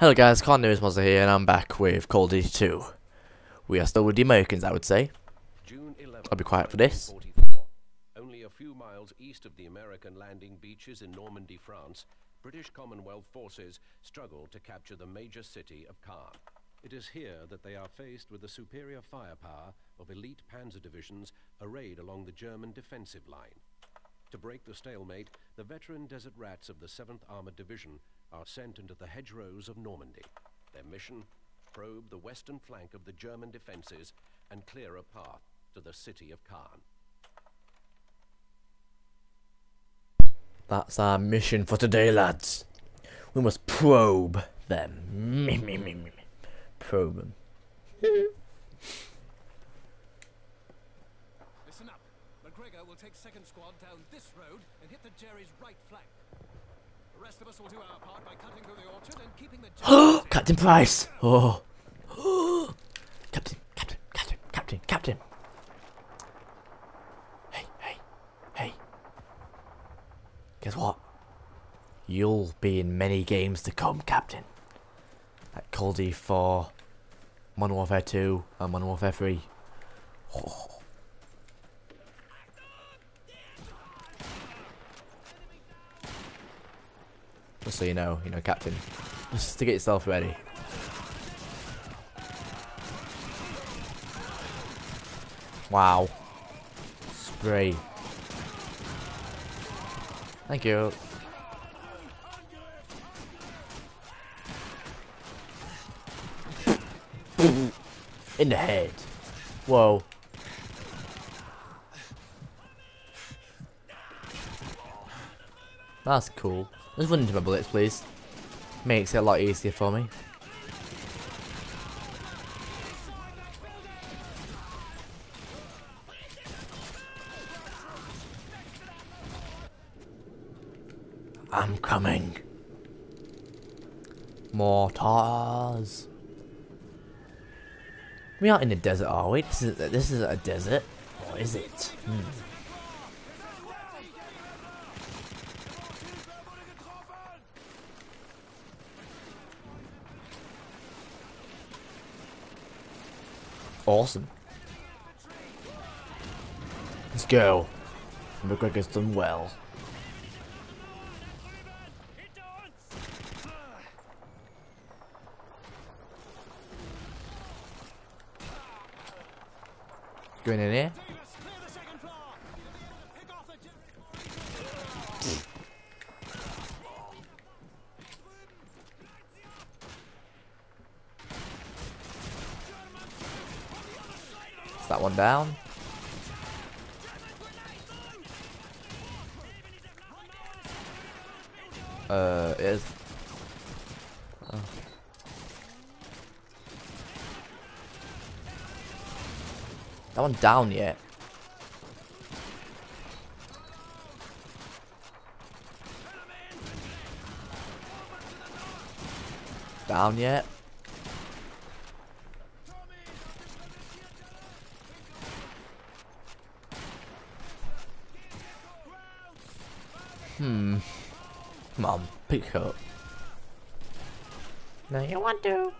Hello guys, CarnivorousMonster2 here, and I'm back with Call of Duty 2. We are still with the Americans, I would say. I'll be quiet for this. Only a few miles east of the American landing beaches in Normandy, France, British Commonwealth forces struggled to capture the major city of Caen. It is here that they are faced with the superior firepower of elite Panzer divisions arrayed along the German defensive line. To break the stalemate, the veteran desert rats of the 7th Armored Division are sent into the hedgerows of Normandy. Their mission, probe the western flank of the German defenses and clear a path to the city of Caen. That's our mission for today, lads. We must probe them. Probe them. Listen up. McGregor will take second squad down this road and hit the Jerry's right flank. The rest of us will do our part by cutting through the orchard and keeping the Jerry's... Captain Price! Oh. Captain. Hey. Guess what? You'll be in many games to come, Captain. At Call of Duty 4, Modern Warfare 2, and Modern Warfare 3. Oh. Just so you know, Captain. Just to get yourself ready. Wow. Spray. Thank you. In the head. Whoa. That's cool. Just run into my bullets, please. Makes it a lot easier for me. I'm coming. Mortars. We aren't in the desert, are we? This is a desert. Or is it? Awesome. Let's go. McGregor's done well. Going in here. It's that one down. It is. Oh. That one down yet. Down yet. Come on, pick up. No, you want to.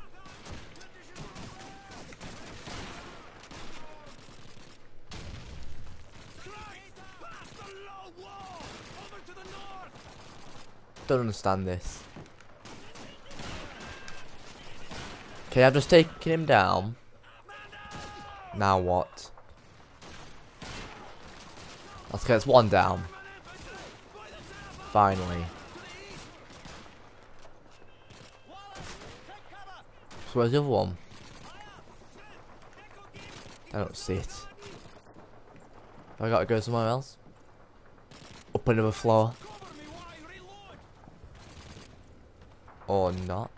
Don't understand this. Okay, I've just taken him down. Now what? Let's get one down. Finally. So where's the other one? I don't see it. I gotta go somewhere else. Up another floor. Or not.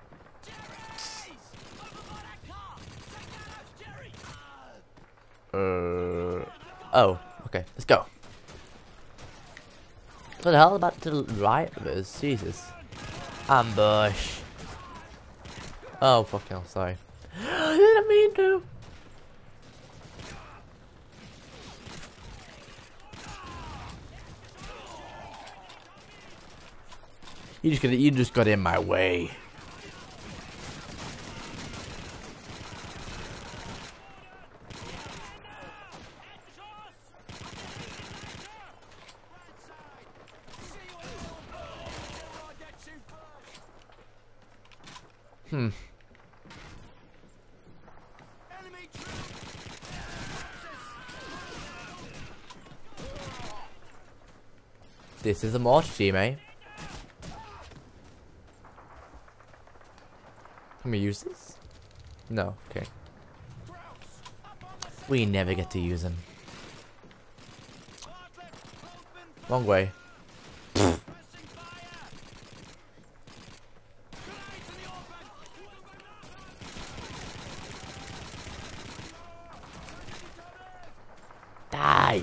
Oh, okay, let's go. What the hell about to the right of us? Jesus. Ambush. Oh, fucking hell, sorry. I didn't mean to. You just got in my way. This is a mortar team, eh? Can we use this? No, okay. We never get to use them. Long way. Die!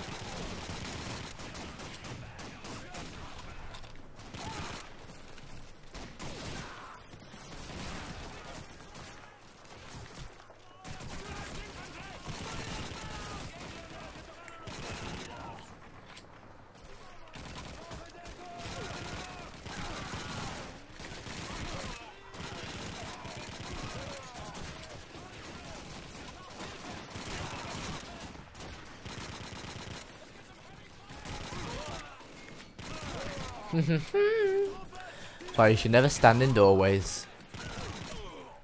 Sorry, you should never stand in doorways.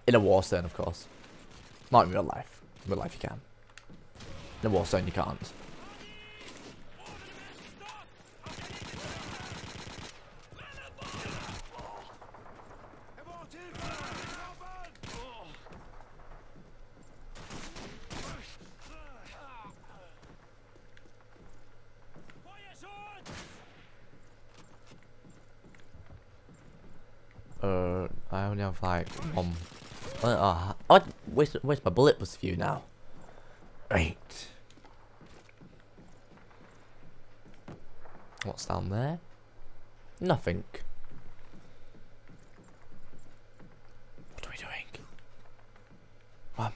In a war zone, of course. Not in real life. In real life you can. In a war zone you can't. I only have like where's my bullet was for you now? Right. What's down there? Nothing. What are we doing? What?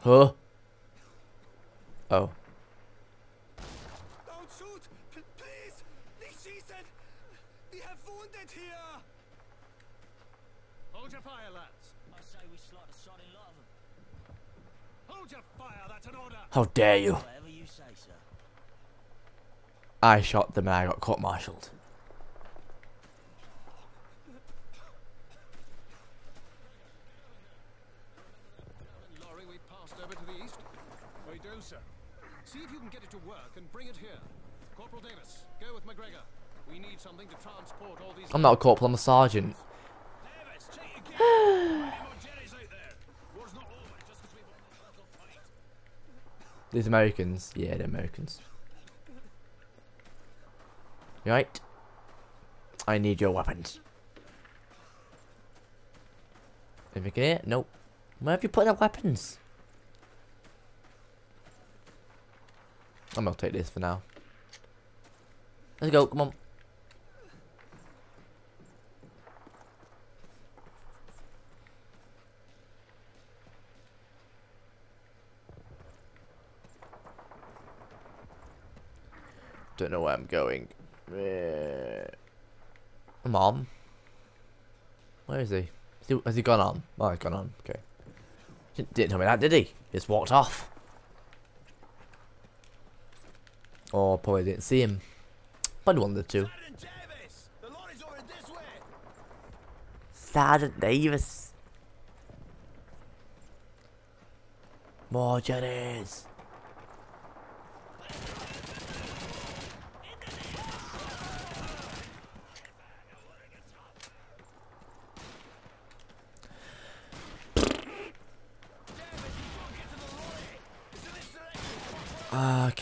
Huh? Oh. Hold your fire, lads. I say we slot a shot in love. Hold your fire, that's an order. How dare you? Whatever you say, sir. I shot them and I got court-martialed. Lorry we passed over to the east. We do, sir. See if you can get it to work and bring it here. Corporal Davis, go with McGregor. We need something to transport all these. I'm not a corporal, I'm a sergeant. These Americans. Yeah, they're Americans. Right. I need your weapons. Anything in here? Nope. Where have you put their weapons? I'm gonna take this for now. Let's go, come on. Don't know where I'm going. Come on. Where is he? Has he gone on? Oh, he's gone on. Okay. Didn't tell me that, did he? Just walked off. Or probably didn't see him. Probably one of the two. Sergeant Davis. More Jennies.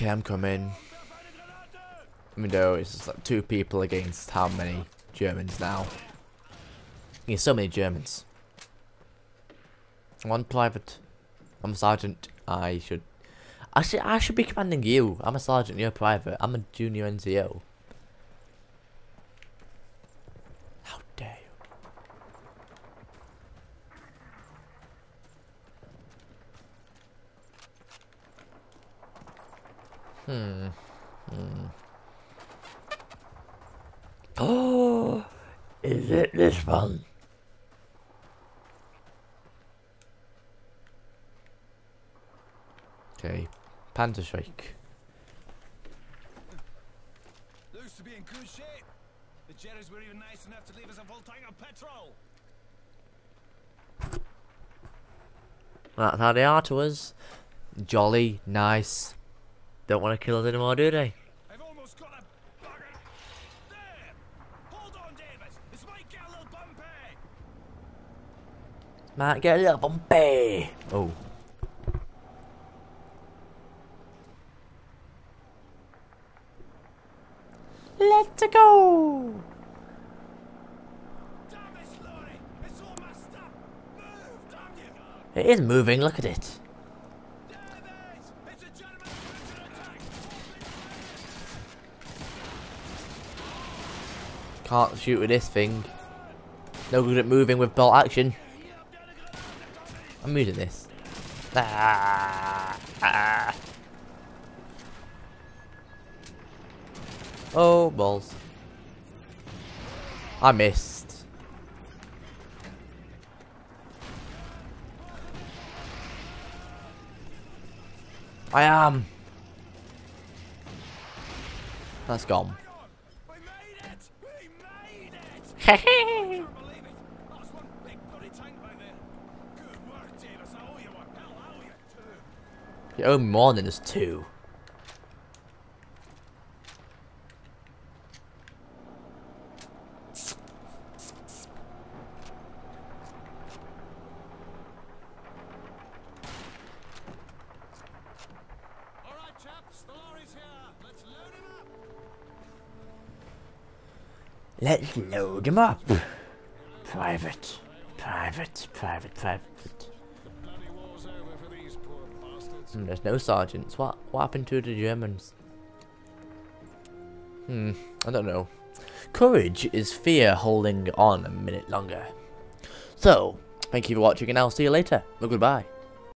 Okay, I'm coming. I mean, no, it's just like two people against how many Germans now? There's so many Germans. I'm on private. I'm a sergeant. I should be commanding you. I'm a sergeant. You're a private. I'm a junior NCO. How dare you? Oh, is it this one? Okay, Panzer shake. Looks to be in good shape. The Jerrys were even nice enough to leave us a full tank of petrol. That's how they are to us. Jolly, nice. Don't want to kill us anymore, do they? I've almost got a bugger. There! Hold on, Davis. This might get a little bumpy. Might get a little bumpy. Oh. Let's go. Damn this lorry. It's all messed up. Move, damn you. It is moving. Look at it. Can't shoot with this thing. No good at moving with bolt action. I'm moving this. Oh, balls. I missed. I am. That's gone. I can't believe it. That was one big bloody tank back there. Good work, Davis. I owe you one. Hell, I owe you two. You owe more than us two. Alright, chaps, the lorry's here. Let's load him up. Let's load him up. Private. The bloody war's over for these poor bastards. There's no sergeants. What happened to the Germans? I don't know. Courage is fear holding on a minute longer. So, thank you for watching and I'll see you later. Well, goodbye.